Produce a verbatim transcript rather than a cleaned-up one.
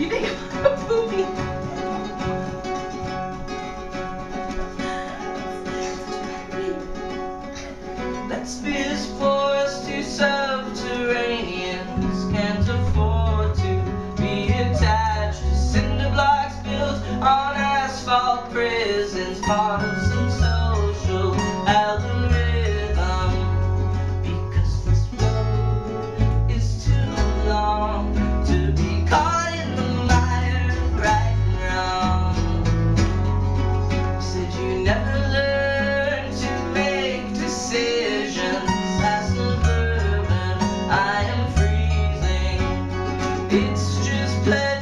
You think I'm a poopy? That's fierce force to subterraneans can't afford to be attached to cinder blocks built on asphalt prisons, part of some social algorithm. Because this road is too long to be caught in the mire, right and wrong. You said you never learned to make decisions. As suburban, I am freezing. It's just pleasure.